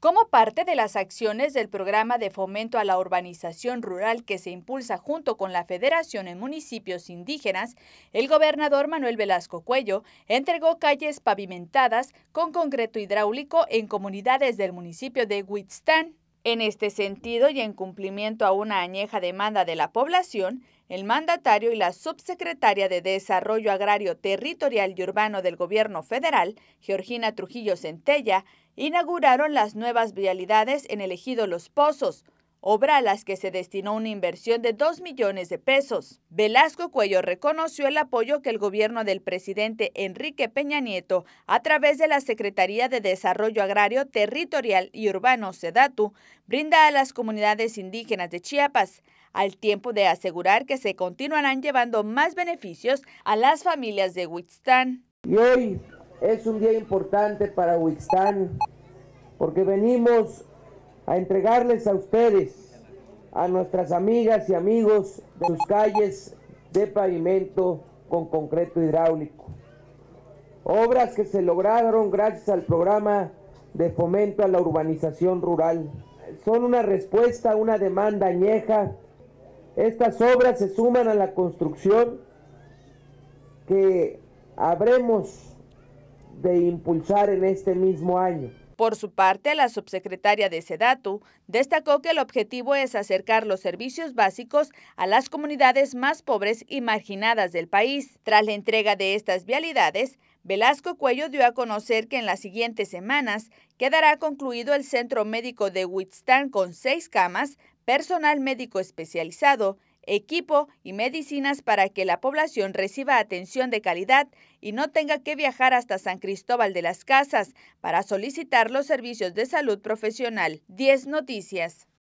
Como parte de las acciones del programa de fomento a la urbanización rural que se impulsa junto con la Federación en municipios indígenas, el gobernador Manuel Velasco Coello entregó calles pavimentadas con concreto hidráulico en comunidades del municipio de Huixtán. En este sentido y en cumplimiento a una añeja demanda de la población, el mandatario y la subsecretaria de Desarrollo Agrario Territorial y Urbano del Gobierno Federal, Georgina Trujillo Zentella, inauguraron las nuevas vialidades en el ejido Los Pozos, obra a las que se destinó una inversión de 2 millones de pesos. Velasco Coello reconoció el apoyo que el gobierno del presidente Enrique Peña Nieto, a través de la Secretaría de Desarrollo Agrario Territorial y Urbano, Sedatu, brinda a las comunidades indígenas de Chiapas, al tiempo de asegurar que se continuarán llevando más beneficios a las familias de Huixtán. Y hoy es un día importante para Huixtán, porque venimos a entregarles a ustedes, a nuestras amigas y amigos, de sus calles de pavimento con concreto hidráulico. Obras que se lograron gracias al programa de fomento a la urbanización rural. Son una respuesta a una demanda añeja. Estas obras se suman a la construcción que habremos de impulsar en este mismo año. Por su parte, la subsecretaria de Sedatu destacó que el objetivo es acercar los servicios básicos a las comunidades más pobres y marginadas del país. Tras la entrega de estas vialidades, Velasco Coello dio a conocer que en las siguientes semanas quedará concluido el Centro Médico de Huixtán con 6 camas, personal médico especializado, equipo y medicinas para que la población reciba atención de calidad y no tenga que viajar hasta San Cristóbal de las Casas para solicitar los servicios de salud profesional. 10 Noticias.